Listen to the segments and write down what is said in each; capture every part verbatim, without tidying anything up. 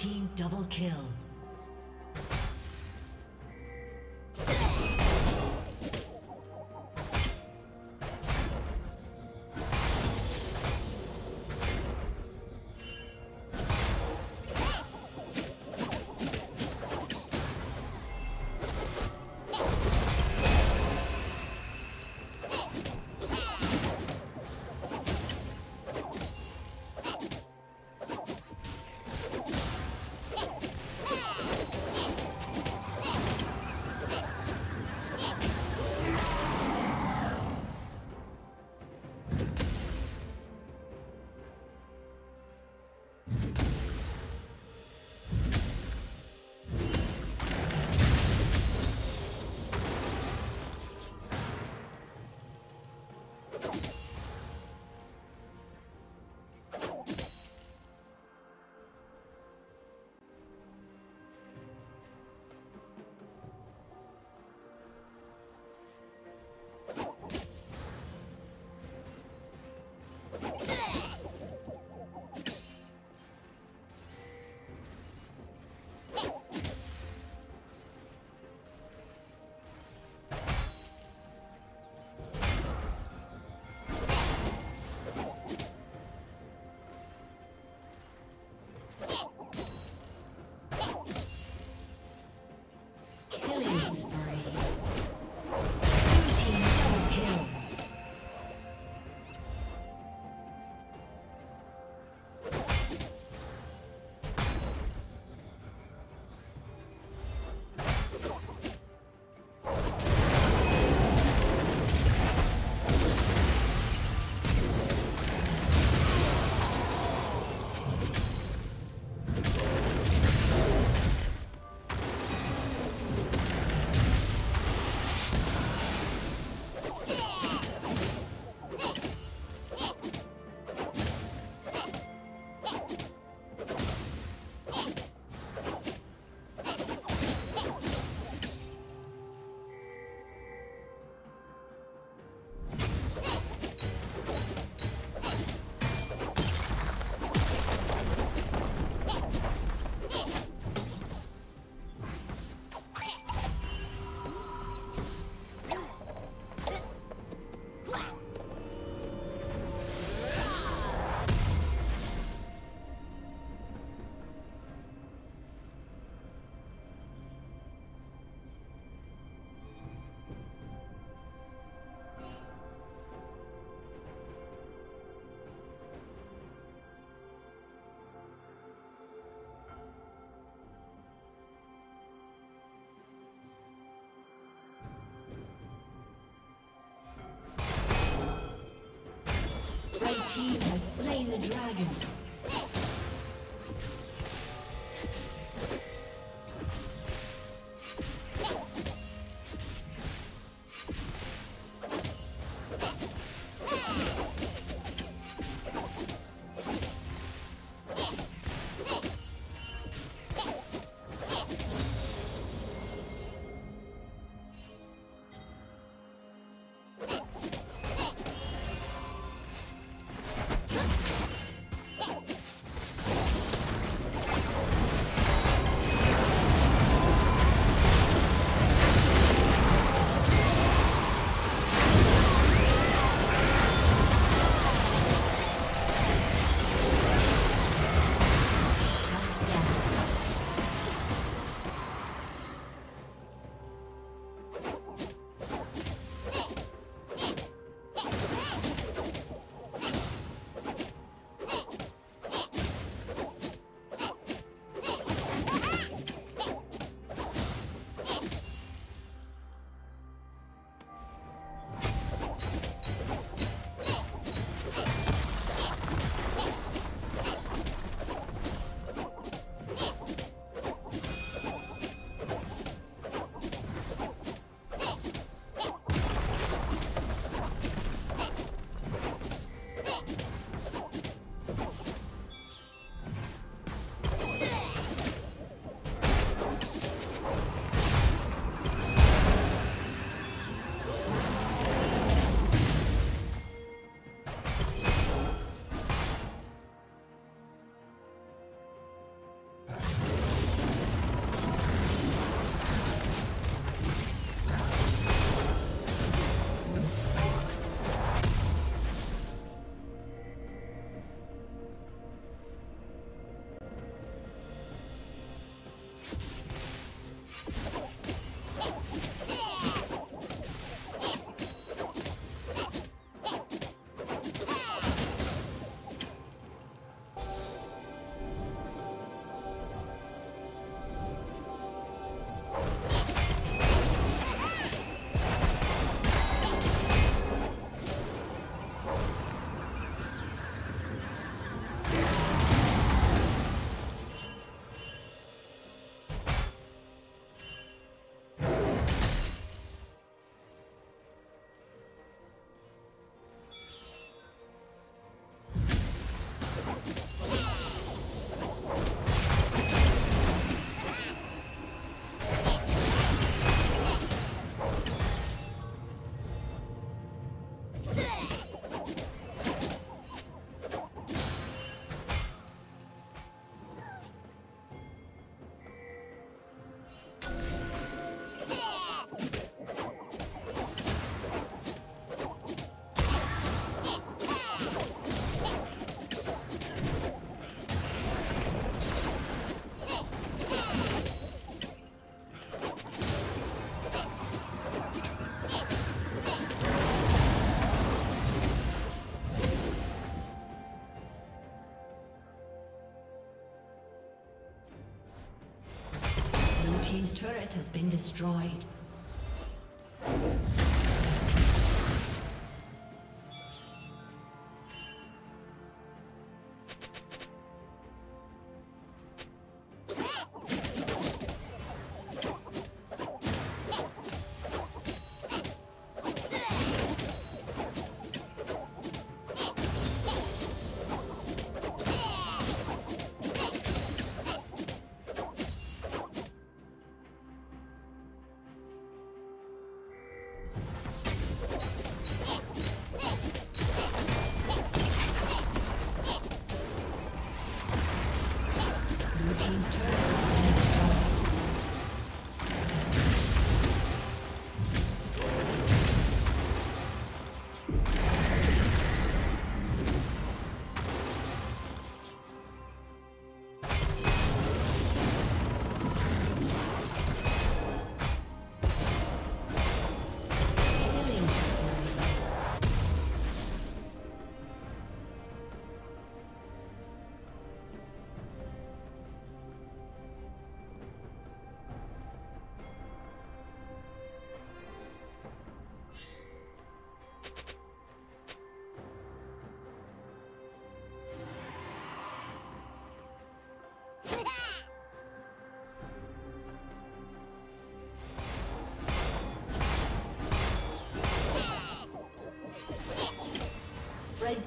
team double kill. The team has slain the dragon. What? team's turret has been destroyed. The red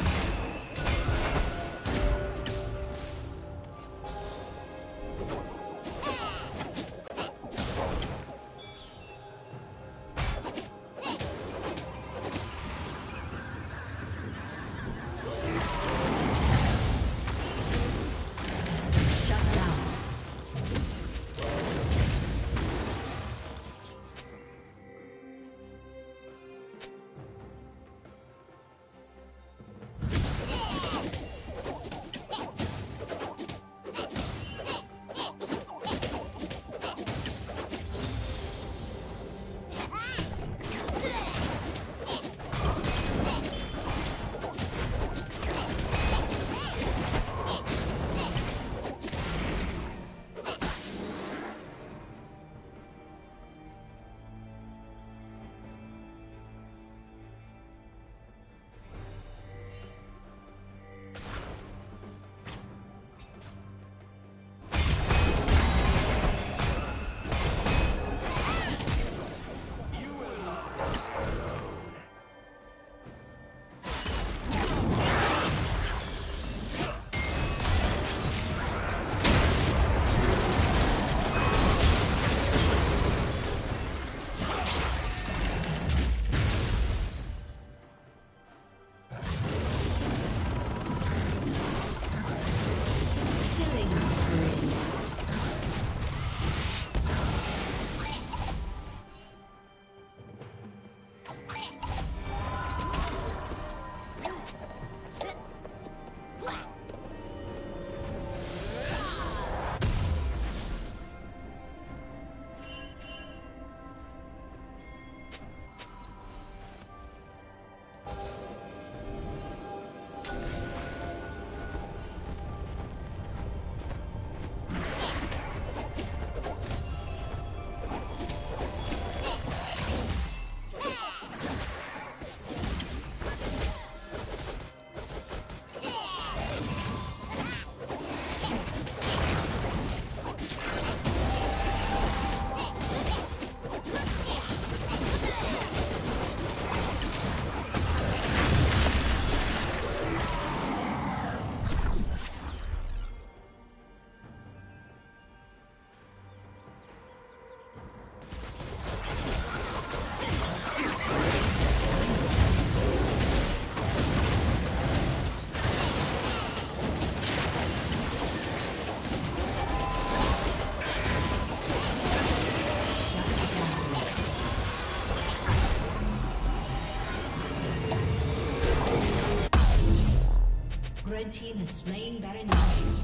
Red team has slain Baron Nasher.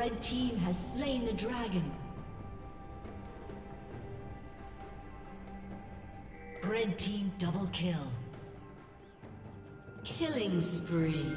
Red team has slain the dragon. Red team double kill. Killing spree.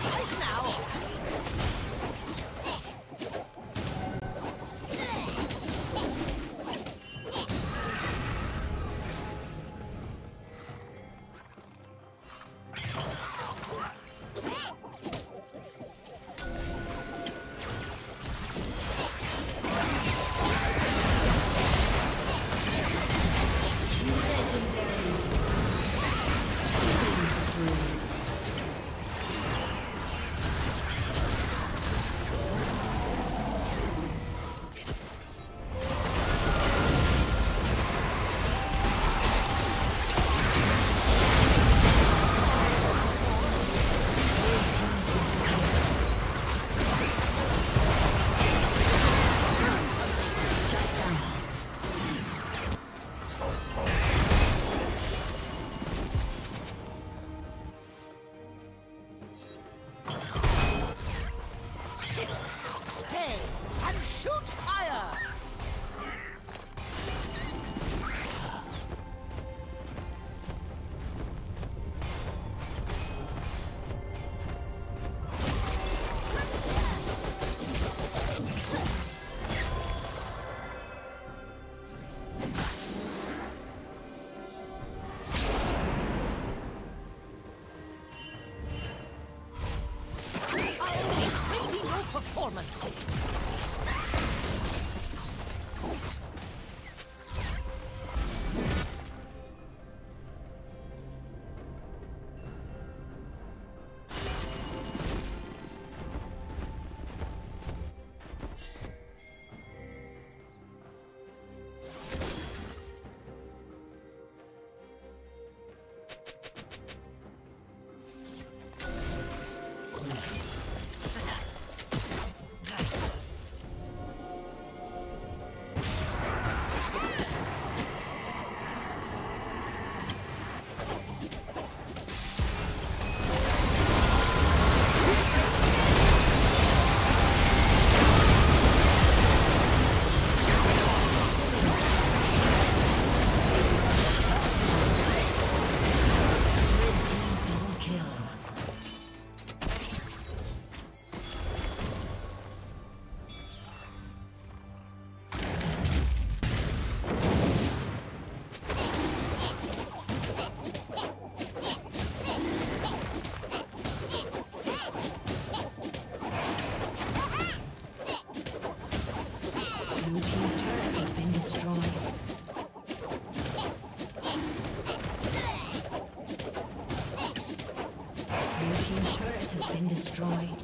Nice. destroyed.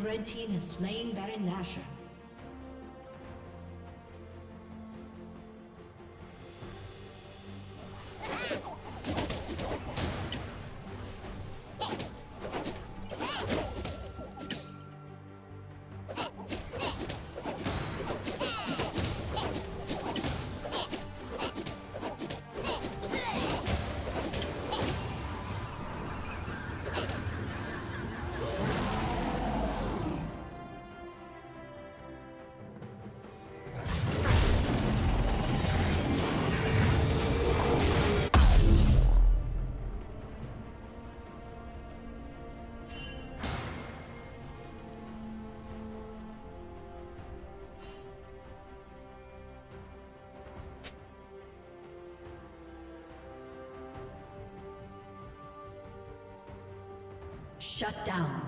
Red team has slain Baron Nasher. Shut down.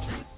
Thank you.